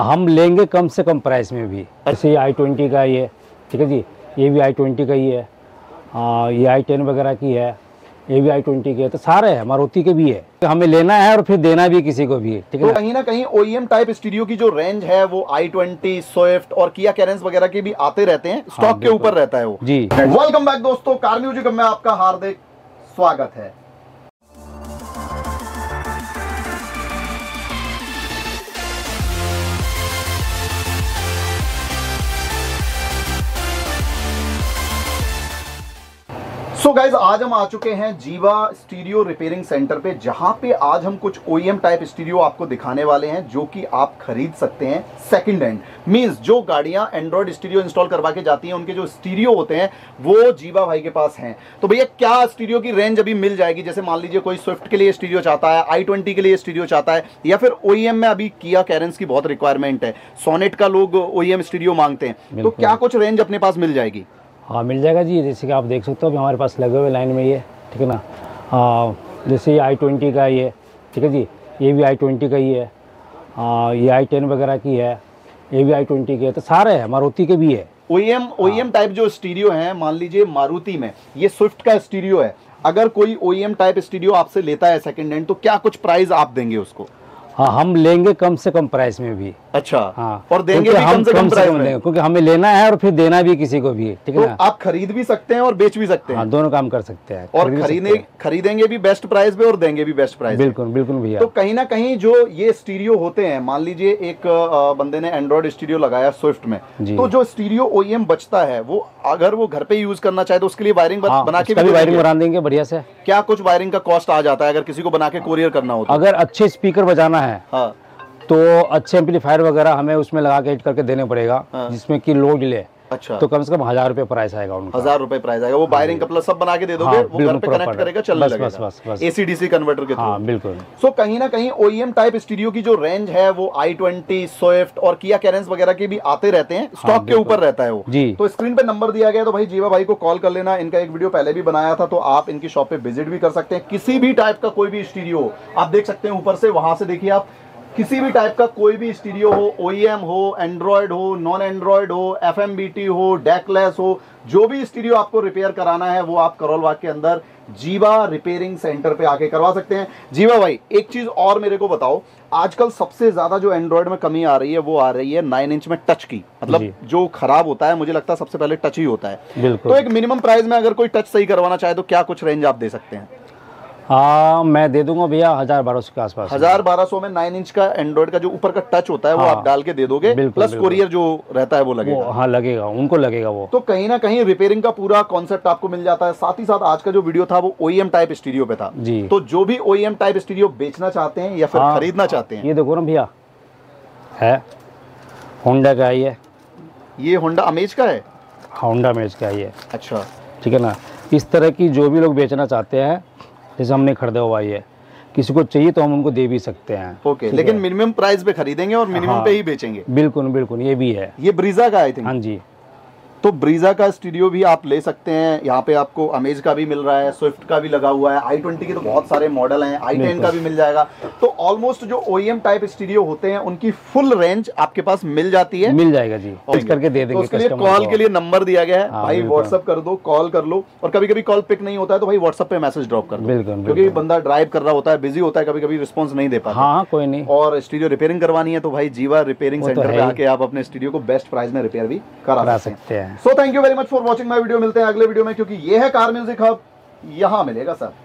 हम लेंगे कम से कम प्राइस में भी। ऐसे i20 का ये, ठीक है जी, ये भी i20 का ही है, ये i10 वगैरह की है, ये भी i20 की है, तो सारे है, मारुति के भी है। तो हमें लेना है और फिर देना भी किसी को भी, ठीक है। तो कहीं ना कहीं OEM टाइप स्टूडियो की जो रेंज है वो i20, स्विफ्ट और किया कैरेंस वगैरह के भी आते रहते हैं, स्टॉक के ऊपर रहता है वो जी। वेलकम बैक दोस्तों, कार म्यूजिक हब में आपका हार्दिक स्वागत है। सो गाइज, आज हम आ चुके हैं जीवा स्टीरियो रिपेयरिंग सेंटर पे, जहाँ पे आज हम कुछ OEM टाइप स्टीरियो आपको दिखाने वाले हैं जो कि आप खरीद सकते हैं सेकंड हैंड। मींस जो गाड़ियाँ एंड्रॉयड स्टीरियो इंस्टॉल करवा के जाती हैं, उनके जो स्टीरियो होते हैं वो जीवा भाई के पास हैं। तो भैया क्या स्टीरियो की रेंज अभी मिल जाएगी? जैसे मान लीजिए कोई स्विफ्ट के लिए स्टीरियो चाहता है, i20 के लिए स्टीरियो चाहता है, या फिर OEM में अभी किया कैरेंस की बहुत रिक्वायरमेंट है, सोनेट का लोग OEM स्टीरियो मांगते हैं, तो क्या कुछ रेंज अपने पास मिल जाएगी? हाँ, मिल जाएगा जी। जैसे कि आप देख सकते हो अभी हमारे पास लगे हुए लाइन में ये, ठीक है ना, जैसे i20 का ये, ठीक है जी, ये भी i20 का ही है, ये i10 वगैरह की है, ये भी i20 की है, तो सारे है, मारुति के भी है। OEM टाइप जो स्टीरियो है, मान लीजिए मारुति में ये स्विफ्ट का स्टीरियो है, अगर कोई OEM टाइप स्टीरियो आपसे लेता है सेकेंड हैंड, तो क्या कुछ प्राइस आप देंगे उसको? हाँ, हम लेंगे कम से कम प्राइस में भी। अच्छा, हाँ, और देंगे भी कम से कम प्राइस में, क्योंकि हमें लेना है और फिर देना भी किसी को भी, ठीक है ना। आप खरीद भी सकते हैं और बेच भी सकते हैं। हाँ, दोनों काम कर सकते हैं, और खरीदेंगे भी बेस्ट प्राइस पे और देंगे भी बेस्ट प्राइस। बिल्कुल बिल्कुल भैया। तो कहीं ना कहीं जो ये स्टीरियो होते हैं, मान लीजिए एक बंदे ने एंड्रॉइड स्टीरियो लगाया स्विफ्ट में, तो जो स्टीरियो OEM बचता है वो अगर वो घर पे यूज करना चाहे तो उसके लिए वायरिंग बना के वायरिंग बना देंगे बढ़िया से। क्या कुछ वायरिंग का कॉस्ट आ जाता है अगर किसी को बना के कोरियर करना हो? अगर अच्छे स्पीकर बजाना है, हाँ, तो अच्छे एम्पलीफायर वगैरह हमें उसमें लगा के एड करके देने पड़ेगा, हाँ, जिसमें कि लोड ले। अच्छा, तो कम से कम 1000 रुपए प्राइस आएगा उनका। 1000 रुपए प्राइस आएगा। वो वायरिंग कपलर सब बना के दे दोगे, वो घर पे कनेक्ट करेगा, चलने लगेगा AC DC कन्वर्टर के थ्रू। बिल्कुल। सो कहीं ना कहीं OEM टाइप स्टीरियो की जो रेंज है वो i20, स्विफ्ट और किया कैरेंस वगैरह के भी आते रहते हैं, स्टॉक के ऊपर रहता है वो जी। तो स्क्रीन पे नंबर दिया गया, तो भाई जीवा भाई को कॉल कर लेना। इनका एक वीडियो पहले भी बनाया था, तो आप इनकी शॉप पे विजिट भी कर सकते हैं। किसी भी टाइप का कोई भी स्टीरियो आप देख सकते हैं, ऊपर से वहां से देखिए आप, किसी भी टाइप का कोई भी स्टीरियो हो, OEM हो, एंड्रॉयड हो, नॉन एंड्रॉयड हो, FMBT हो, डेकलेस हो, जो भी स्टीरियो आपको रिपेयर कराना है वो आप करोल बाग के अंदर जीवा रिपेयरिंग सेंटर पे आके करवा सकते हैं। जीवा भाई, एक चीज और मेरे को बताओ, आजकल सबसे ज्यादा जो एंड्रॉयड में कमी आ रही है वो आ रही है 9 इंच में टच की, मतलब जो खराब होता है मुझे लगता है सबसे पहले टच ही होता है। तो एक मिनिमम प्राइस में अगर कोई टच सही करवाना चाहे तो क्या कुछ रेंज आप दे सकते हैं? हाँ, मैं दे दूंगा भैया 1000-1200 के आसपास। 1000-1200 में 9 इंच का एंड्रॉइड का जो ऊपर का टच होता है, हाँ, वो आप डाल के दे दोगे, प्लस कोरियर जो रहता है वो लगेगा। हाँ, लगेगा, उनको लगेगा वो। तो कहीं ना कहीं रिपेयरिंग का पूरा कॉन्सेप्ट आपको मिल जाता है। साथ ही साथ आज का जो वीडियो था वो OEM टाइप स्टीरियो पे था जी। तो जो भी OEM टाइप स्टीरियो बेचना चाहते हैं या फिर खरीदना चाहते हैं, ये देखो ना भैया, है होंडा का, ये होंडा अमेज का है, होंडा अमेज का ये। अच्छा, ठीक है ना। इस तरह की जो भी लोग बेचना चाहते हैं, जैसे हमने खरीदा हुआ ये, किसी को चाहिए तो हम उनको दे भी सकते हैं। ओके, लेकिन मिनिमम प्राइस पे खरीदेंगे और मिनिमम पे ही बेचेंगे। बिल्कुल बिल्कुल, ये भी है, ये ब्रीजा का आई थिंक। हाँ जी, तो ब्रीजा का स्टीरियो भी आप ले सकते हैं। यहाँ पे आपको अमेज का भी मिल रहा है, स्विफ्ट का भी लगा हुआ है, i20 के तो बहुत सारे मॉडल हैं, i10 का भी मिल जाएगा। तो ऑलमोस्ट जो OEM टाइप स्टीरियो होते हैं उनकी फुल रेंज आपके पास मिल जाती है। मिल जाएगा जी, फिक्स करके दे देंगे। तो उसके लिए कॉल के लिए नंबर दिया गया है, भाई व्हाट्सअप कर दो, कॉल कर लो। और कभी कभी कॉल पिक नहीं होता है तो भाई व्हाट्सअप पे मैसेज ड्रॉप कर दो, क्योंकि बंदा ड्राइव कर रहा होता है, बिजी होता है, कभी कभी रिस्पॉन्स नहीं दे पाता। हाँ, कोई नहीं। और स्टीरियो रिपेयरिंग करवानी है तो भाई जीवा रिपेयरिंग सेंटर पे आके आप अपने स्टीरियो को बेस्ट प्राइस में रिपेयर भी करा सकते हैं। So thank you very much for watching my video. मिलते हैं अगले वीडियो में, क्योंकि ये है कार म्यूजिक हब, यहाँ मिलेगा सब।